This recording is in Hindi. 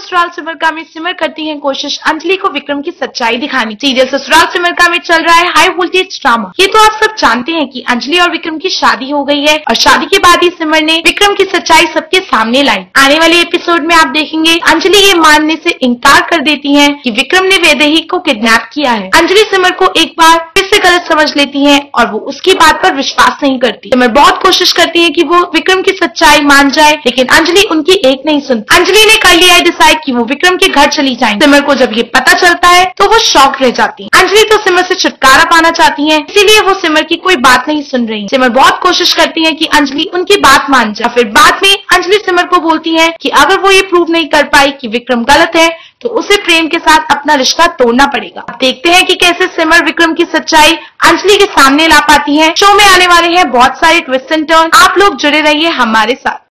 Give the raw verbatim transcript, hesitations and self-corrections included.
ससुराल सिमर का में सिमर करती हैं कोशिश अंजलि को विक्रम की सच्चाई दिखाने। सीरियल ससुराल सिमर का में चल रहा है हाई वोल्टेज ड्रामा। ये तो आप सब जानते हैं कि अंजलि और विक्रम की शादी हो गई है और शादी के बाद ही सिमर ने विक्रम की सच्चाई सबके सामने लाई। आने वाले एपिसोड में आप देखेंगे अंजलि ये मानने से इनकार कर देती है कि विक्रम ने वैदेही को किडनैप किया है। अंजलि सिमर को एक बार फिर से गलत समझ लेती है और वो उसकी बात पर विश्वास नहीं करती। सिमर बहुत कोशिश करती है कि वो विक्रम की सच्चाई मान जाए, लेकिन अंजलि उनकी एक नहीं सुनती। अंजलि ने कर लिया है डिसाइड कि वो विक्रम के घर चली जाएंगी। सिमर को जब ये पता चलता है तो वो शॉक रह जाती है। अंजलि तो सिमर से छुटकारा पाना चाहती है, इसीलिए वो सिमर की कोई बात नहीं सुन रही है। सिमर बहुत कोशिश करती है कि अंजलि उनकी बात मान जाए। फिर बाद में अंजलि सिमर को बोलती है कि अगर वो ये प्रूव नहीं कर पाई कि विक्रम गलत है तो उसे प्रेम के साथ अपना रिश्ता तोड़ना पड़ेगा। अब देखते हैं कि कैसे सिमर विक्रम की सच्चाई अंजलि के सामने ला पाती है। शो में आने वाले हैं बहुत सारे ट्विस्ट एंड टर्न। आप लोग जुड़े रहिए हमारे साथ।